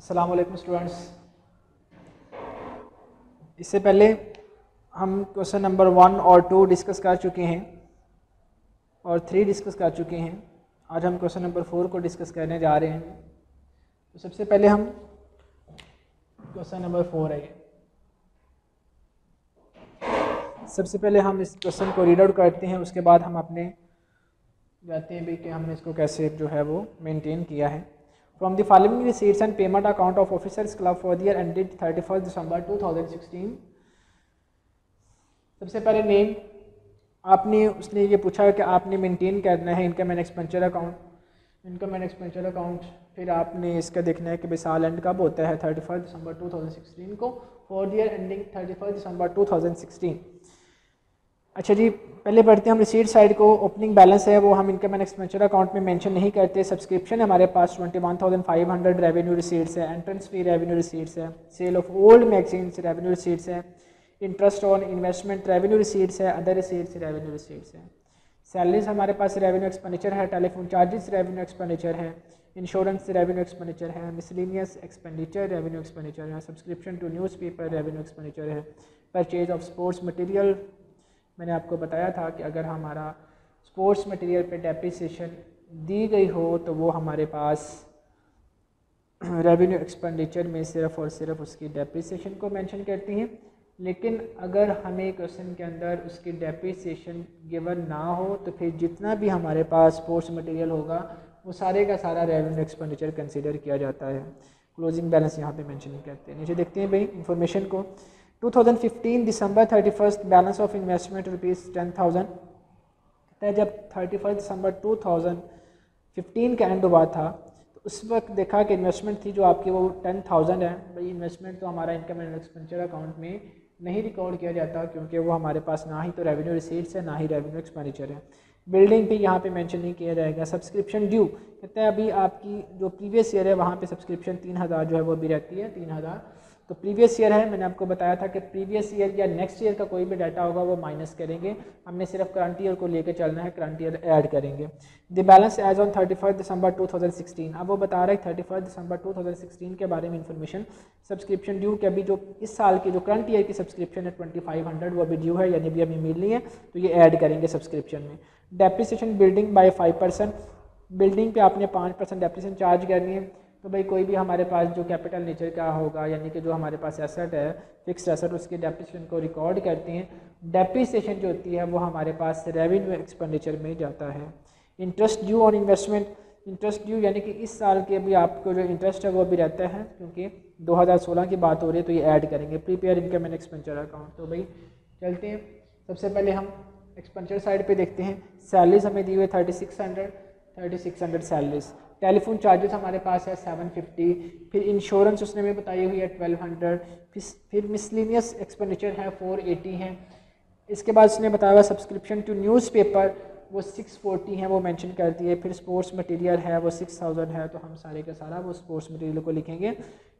अस्सलाम वालेकुम स्टूडेंट्स। इससे पहले हम क्वेश्चन नंबर 1 और 2 डिस्कस कर चुके हैं और 3 डिस्कस कर चुके हैं। आज हम क्वेश्चन नंबर 4 को डिस्कस करने जा रहे हैं। तो सबसे पहले हम क्वेश्चन नंबर 4 है, सबसे पहले हम इस क्वेश्चन को रीड आउट करते हैं। उसके बाद हम अपने जाते हैं भी कि हमने इसको कैसे जो है वो मेंटेन किया है। From the following receipts and payment account of Officers Club for the year ended 31st December 2016। सबसे पहले नेम आपने उसने ये पूछा कि आपने मेंटेन करना है इनकम एंड एक्सपेंचर अकाउंट, फिर आपने इसका देखना है कि साल एंड कब होता है, 31 दिसंबर 2016 को, फॉर द ईयर एंडिंग 31 दिसंबर 2016। अच्छा जी, पहले बढ़ते हैं हम रिसीट साइड को। ओपनिंग बैलेंस है वो हम इनकम एंड एक्सपेंचर अकाउंट में मेंशन नहीं करते। सब्सक्रिप्शन हमारे पास 21,500 रेवेन्यू रिसीट्स है, एंट्रेंस फी रेवेन्यू रिसीट्स है, sale of old magazines revenue receipts है, interest on investment revenue receipts है, अदर रिसीट्स रेवेन्यू रिसीट्स है। सैलरीज हमारे पास रेवेन्यू एक्सपेंडिचर है, टेलीफोन चार्जेस रेवेन्यू एक्सपेंडिचर है, इंश्योरेंस रेवेन्यू एक्सपेंडिचर है, मिसलिनियस एक्सपेंडिचर रेवेन्यू एक्सपेंडिचर है, subscription to news paper revenue expenditure है, परचेज ऑफ स्पोर्ट्स मटीरियल। मैंने आपको बताया था कि अगर हमारा स्पोर्ट्स मटेरियल पे डेप्रिसिएशन दी गई हो तो वो हमारे पास रेवेन्यू एक्सपेंडिचर में सिर्फ और सिर्फ उसकी डेप्रिसिएशन को मेंशन करती हैं। लेकिन अगर हमें क्वेश्चन के अंदर उसकी डेप्रिसिएशन गिवन ना हो तो फिर जितना भी हमारे पास स्पोर्ट्स मटेरियल होगा वो सारे का सारा रेवेन्यू एक्सपेंडिचर कंसिडर किया जाता है। क्लोजिंग बैलेंस यहाँ पर मैंशन नहीं करते। नीचे देखते हैं भाई इंफॉर्मेशन को। 2015 December 31st balance of investment rupees 10,000। जब 31 दिसंबर 2015 का एंड हुआ था तो उस वक्त देखा कि इन्वेस्टमेंट थी जो आपकी वो 10,000 है। भाई इन्वेस्टमेंट तो हमारा इनकम एंड एक्सपेंचर अकाउंट में नहीं रिकॉर्ड किया जाता क्योंकि वो हमारे पास ना ही तो रेवेन्यू रिसीट्स है ना ही रेवेन्यू एक्सपेंडिचर है। बिल्डिंग भी यहाँ पे मेंशन नहीं किया जाएगा। सब्सक्रिप्शन ड्यू कहते हैं अभी आपकी जो प्रीवियस ईयर है वहाँ पे सब्सक्रिप्शन 3,000 जो है वो भी रहती है, 3,000 तो प्रीवियस ईयर है। मैंने आपको बताया था कि प्रीवियस ईयर या नेक्स्ट ईयर का कोई भी डाटा होगा वो माइनस करेंगे, हमने सिर्फ करंट ईयर को लेकर चलना है, करंट ईयर ऐड करेंगे। द बैलेंस एज ऑन 31 दिसंबर 2016। अब वो बता रहा है 31 दिसंबर 2016 के बारे में इन्फॉर्मेशन। सब्सक्रिप्शन ड्यू के अभी जो इस साल की जो करंट ईयर की सब्सक्रिप्शन है 2,500 वो अभी ड्यू है यानी भी अभी मिलनी है तो ये ऐड करेंगे सब्सक्रिप्शन में। डेप्रिसिएशन बिल्डिंग बाय 5%, बिल्डिंग पे आपने 5% डेप्रिसिएशन चार्ज करनी है। तो भाई कोई भी हमारे पास जो कैपिटल नेचर का होगा यानी कि जो हमारे पास एसेट है, फिक्स्ड एसेट, उसकी डेप्रिसिएशन को रिकॉर्ड करते हैं। डेप्रिसिएशन जो होती है वो हमारे पास रेवेन्यू एक्सपेंडिचर में जाता है। Interest due on investment, interest due यानी कि इस साल के भी आपको जो इंटरेस्ट है वो भी रहता है क्योंकि 2016 की बात हो रही है तो ये ऐड करेंगे। Prepare income and expenditure account. तो भाई चलते हैं, सबसे पहले हम एक्सपेंचर साइड पे देखते हैं। सैलरीज हमें दी हुई 3,600 सैलरीज। टेलीफोन चार्जेस हमारे पास है 750, फिर इंश्योरेंस उसने हमें बताई हुई है 1,200, फिर मिसलिनियस एक्सपेंडिचर है 480 है। इसके बाद उसने बताया हुआ सब्सक्रिप्शन टू न्यूज़पेपर वो 640 है, वो मेंशन करती है। फिर स्पोर्ट्स मटेरियल है वो 6,000 है तो हम सारे का सारा वो स्पोर्ट्स मटेरियल को लिखेंगे।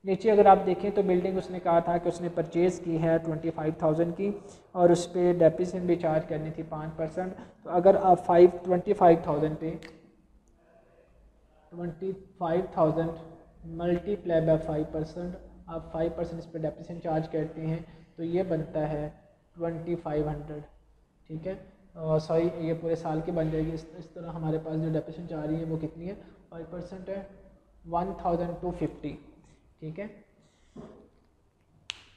नीचे अगर आप देखें तो बिल्डिंग उसने कहा था कि उसने परचेज़ की है 25,000 की और उस पर डेप्रिसिएशन भी चार्ज करनी थी 5%। तो अगर आप 25,000 पे 25,000 मल्टीप्लाई बाय 5%, आप 5% इस पर डेप्रिसिएशन चार्ज करते हैं तो ये बनता है 2,500। ठीक है, सॉरी ये पूरे साल की बन जाएगी। इस तरह हमारे पास जो डेप्रिसिएशन चार्ज आ रही है वो कितनी है, 5% है, 1,250। ठीक है,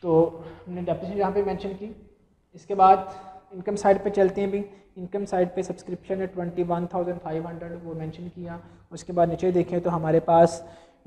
तो हमने डेप्रिसिएशन यहाँ पे मेंशन की। इसके बाद इनकम साइड पे चलते हैं। भी इनकम साइड पे सब्सक्रिप्शन है 21,500 वो मेंशन किया। उसके बाद नीचे देखें तो हमारे पास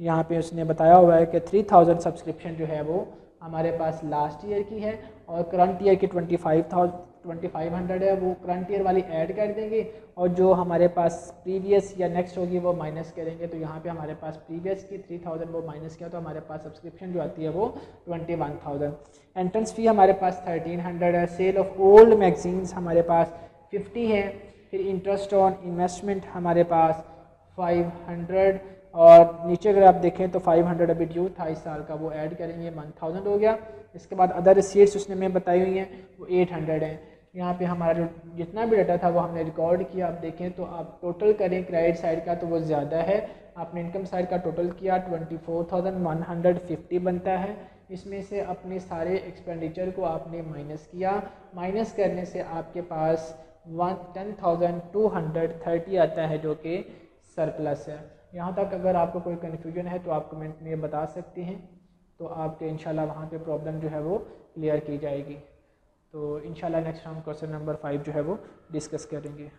यहाँ पे उसने बताया हुआ है कि 3,000 सब्सक्रिप्शन जो है वो हमारे पास लास्ट ईयर की है और करंट ईयर की 25,500 है, वो करंट ईयर वाली ऐड कर देंगे और जो हमारे पास प्रीवियस या नेक्स्ट होगी वो माइनस करेंगे। तो यहाँ पे हमारे पास प्रीवियस की 3,000 वो माइनस किया तो हमारे पास सब्सक्रिप्शन जो आती है वो 21,000। एंट्रेंस फ़ी हमारे पास 1,300 है, सेल ऑफ ओल्ड मैगजीन्स हमारे पास 50 है, फिर इंटरेस्ट ऑन इन्वेस्टमेंट हमारे पास 500 और नीचे अगर आप देखें तो 500 अभी ड्यू था इस साल का वो ऐड करेंगे, 1,000 हो गया। इसके बाद अदर रिसीट्स उसने हमें बताई हुई हैं वो 800 हैं। यहाँ पे हमारा जो जितना भी डाटा था वो हमने रिकॉर्ड किया। आप देखें तो आप टोटल करें क्रेडिट साइड का तो वो ज़्यादा है आपने इनकम साइड का टोटल किया 24,150 बनता है। इसमें से अपने सारे एक्सपेंडिचर को आपने माइनस किया, माइनस करने से आपके पास 10,230 आता है जो कि सरप्लस है। यहाँ तक अगर आपको कोई कन्फ्यूजन है तो आप कमेंट में बता सकते हैं, तो आपके इंशाल्लाह वहाँ पे प्रॉब्लम जो है वो क्लियर की जाएगी। तो इंशाल्लाह नेक्स्ट हम क्वेश्चन नंबर 5 जो है वो डिस्कस करेंगे।